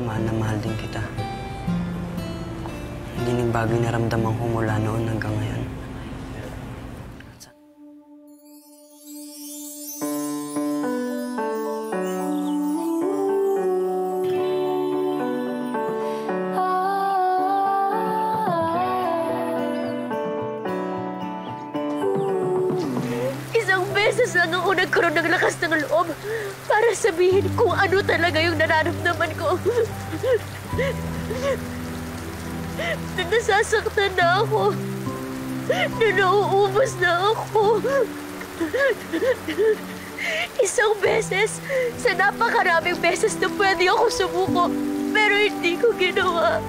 na mahal din kita. Hindi nagbago yung naramdaman ko mula noon hanggang ngayon. Nagkaroon ng lakas ng loob para sabihin kung ano talaga yung nararamdaman ko. Nasasaktan na ako. Nauubos na ako. Isang beses, sa napakaraming beses na pwede ako sumuko, pero hindi ko ginawa.